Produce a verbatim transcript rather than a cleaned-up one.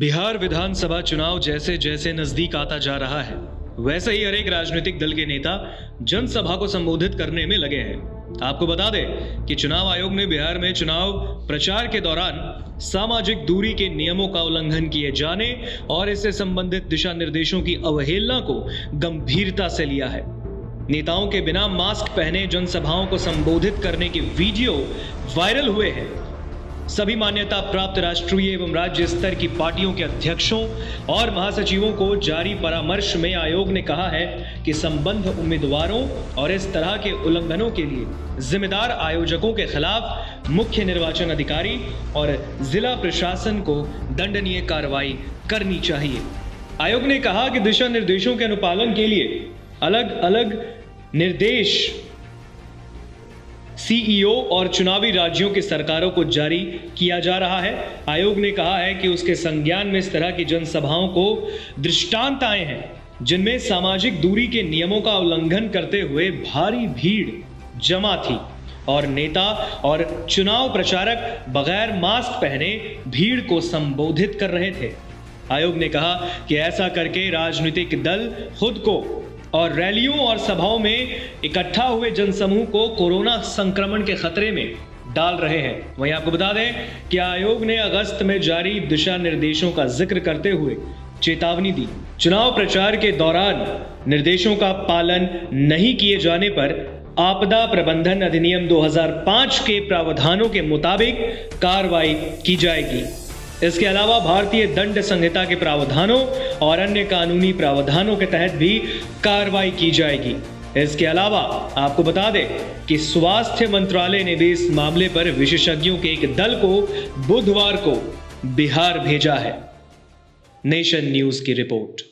बिहार विधानसभा चुनाव जैसे जैसे नजदीक आता जा रहा है, वैसे ही हर एक राजनीतिक दल के नेता जनसभा को संबोधित करने में लगे हैं। आपको बता दें कि चुनाव आयोग ने बिहार में चुनाव प्रचार के दौरान सामाजिक दूरी के नियमों का उल्लंघन किए जाने और इससे संबंधित दिशा निर्देशों की अवहेलना को गंभीरता से लिया है। नेताओं के बिना मास्क पहने जनसभाओं को संबोधित करने के वीडियो वायरल हुए हैं। सभी मान्यता प्राप्त राष्ट्रीय एवं राज्य स्तर की पार्टियों के अध्यक्षों और महासचिवों को जारी परामर्श में आयोग ने कहा है कि संबंध उम्मीदवारों और इस तरह के उल्लंघनों के लिए जिम्मेदार आयोजकों के खिलाफ मुख्य निर्वाचन अधिकारी और जिला प्रशासन को दंडनीय कार्रवाई करनी चाहिए। आयोग ने कहा कि दिशा निर्देशों के अनुपालन के लिए अलग अलग निर्देश सीईओ और चुनावी राज्यों की सरकारों को जारी किया जा रहा है। आयोग ने कहा है कि उसके संज्ञान में इस तरह की जनसभाओं को दृष्टांत आए हैं जिनमें सामाजिक दूरी के नियमों का उल्लंघन करते हुए भारी भीड़ जमा थी और नेता और चुनाव प्रचारक बगैर मास्क पहने भीड़ को संबोधित कर रहे थे। आयोग ने कहा कि ऐसा करके राजनीतिक दल खुद को और रैलियों और सभाओं में इकट्ठा हुए जनसमूह को कोरोना संक्रमण के खतरे में डाल रहे हैं। वहीं आपको बता दें कि आयोग ने अगस्त में जारी दिशा निर्देशों का जिक्र करते हुए चेतावनी दी। चुनाव प्रचार के दौरान निर्देशों का पालन नहीं किए जाने पर आपदा प्रबंधन अधिनियम दो हज़ार पाँच के प्रावधानों के मुताबिक कार्रवाई की जाएगी। इसके अलावा भारतीय दंड संहिता के प्रावधानों और अन्य कानूनी प्रावधानों के तहत भी कार्रवाई की जाएगी। इसके अलावा आपको बता दें कि स्वास्थ्य मंत्रालय ने भी इस मामले पर विशेषज्ञों के एक दल को बुधवार को बिहार भेजा है। नेशन न्यूज़ की रिपोर्ट।